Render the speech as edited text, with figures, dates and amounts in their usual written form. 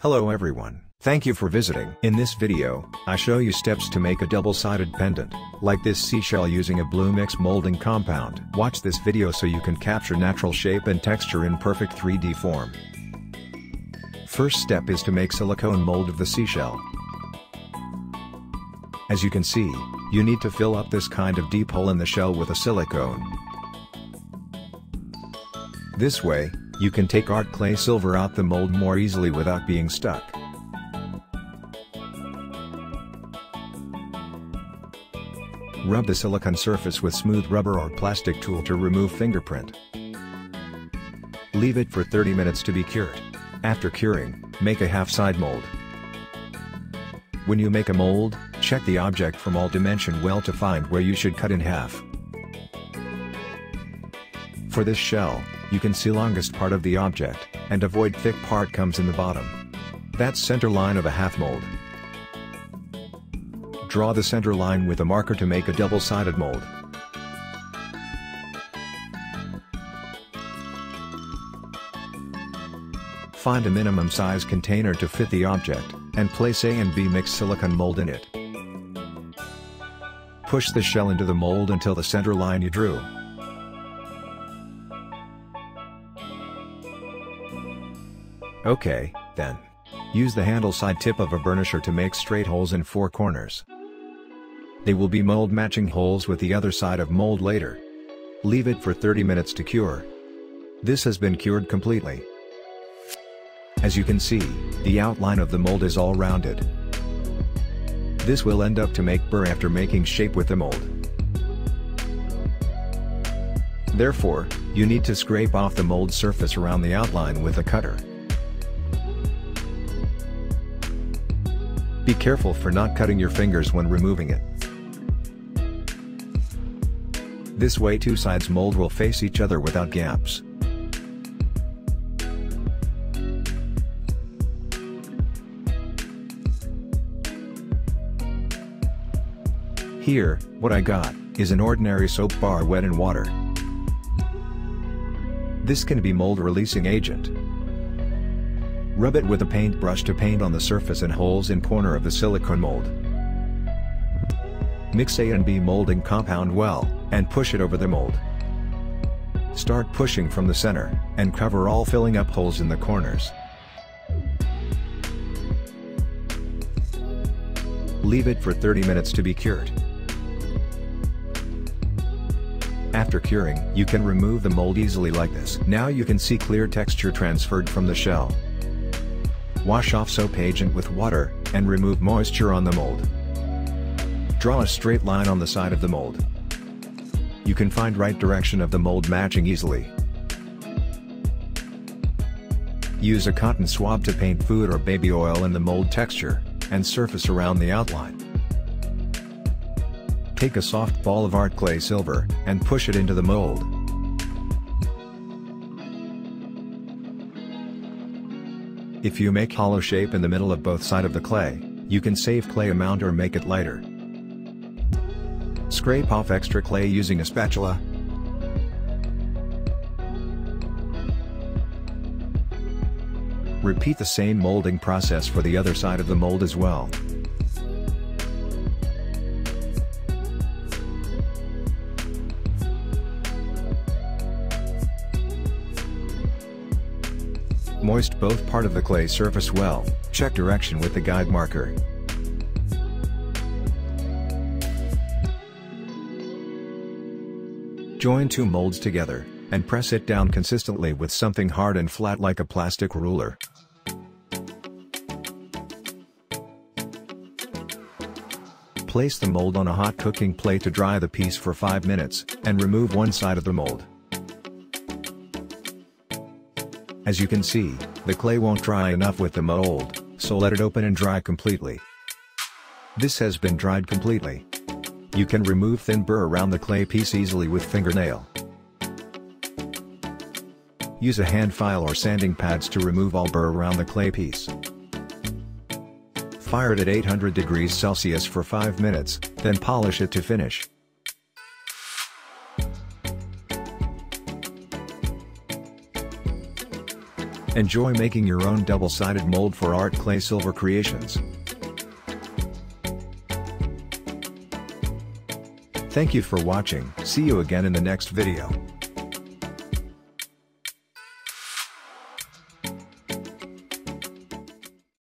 Hello everyone, thank you for visiting. In this video, I show you steps to make a double-sided pendant, like this seashell using a Bluemix molding compound. Watch this video so you can capture natural shape and texture in perfect 3D form. First step is to make silicone mold of the seashell. As you can see, you need to fill up this kind of deep hole in the shell with a silicone. This way, you can take Art Clay Silver out the mold more easily without being stuck. Rub the silicone surface with smooth rubber or plastic tool to remove fingerprint. Leave it for 30 minutes to be cured. After curing, make a half-side mold. When you make a mold, check the object from all dimensions well to find where you should cut in half. For this shell, you can see longest part of the object, and avoid thick part comes in the bottom. That's center line of a half mold. Draw the center line with a marker to make a double-sided mold. Find a minimum size container to fit the object, and place A and B mixed silicone mold in it. Push the shell into the mold until the center line you drew. Okay, then. Use the handle side tip of a burnisher to make straight holes in four corners. They will be mold matching holes with the other side of mold later. Leave it for 30 minutes to cure. This has been cured completely. As you can see, the outline of the mold is all rounded. This will end up to make burr after making shape with the mold. Therefore, you need to scrape off the mold surface around the outline with a cutter. Be careful for not cutting your fingers when removing it. This way two sides mold will face each other without gaps. Here, what I got, is an ordinary soap bar wet in water. This can be mold releasing agent. Rub it with a paintbrush to paint on the surface and holes in corner of the silicone mold. Mix A and B molding compound well, and push it over the mold. Start pushing from the center, and cover all filling up holes in the corners. Leave it for 30 minutes to be cured. After curing, you can remove the mold easily like this. Now you can see clear texture transferred from the shell. Wash off soap agent with water, and remove moisture on the mold. Draw a straight line on the side of the mold. You can find right direction of the mold matching easily. Use a cotton swab to paint food or baby oil in the mold texture, and surface around the outline. Take a soft ball of Art Clay Silver, and push it into the mold. If you make hollow shape in the middle of both sides of the clay, you can save clay amount or make it lighter. Scrape off extra clay using a spatula. Repeat the same molding process for the other side of the mold as well. Moist both part of the clay surface well, check direction with the guide marker. Join two molds together, and press it down consistently with something hard and flat like a plastic ruler. Place the mold on a hot cooking plate to dry the piece for 5 minutes, and remove one side of the mold. As you can see, the clay won't dry enough with the mold, so let it open and dry completely. This has been dried completely. You can remove thin burr around the clay piece easily with fingernail. Use a hand file or sanding pads to remove all burr around the clay piece. Fire it at 800 degrees Celsius for 5 minutes, then polish it to finish. Enjoy making your own double-sided mold for Art Clay Silver creations. Thank you for watching. See you again in the next video.